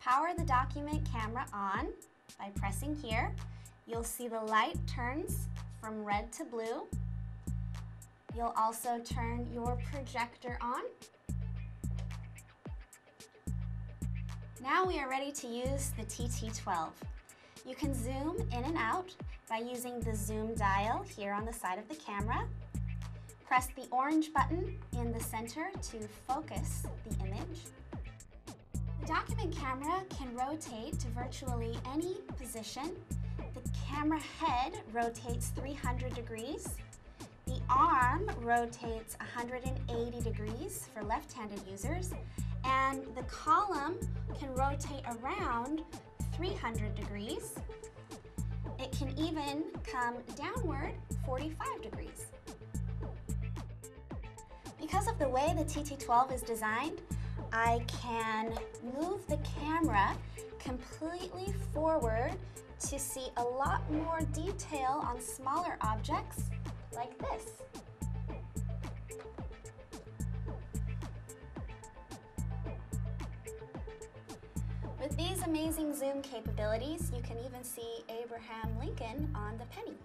Power the document camera on by pressing here. You'll see the light turns from red to blue. You'll also turn your projector on. Now we are ready to use the TT-12. You can zoom in and out by using the zoom dial here on the side of the camera. Press the orange button in the center to focus the image. The document camera can rotate to virtually any position. The camera head rotates 300 degrees. The arm rotates 180 degrees for left-handed users, and the column can rotate around 300 degrees. It can even come downward 45 degrees. Because of the way the TT-12 is designed, I can move the camera completely forward to see a lot more detail on smaller objects like this. With these amazing zoom capabilities, you can even see Abraham Lincoln on the penny.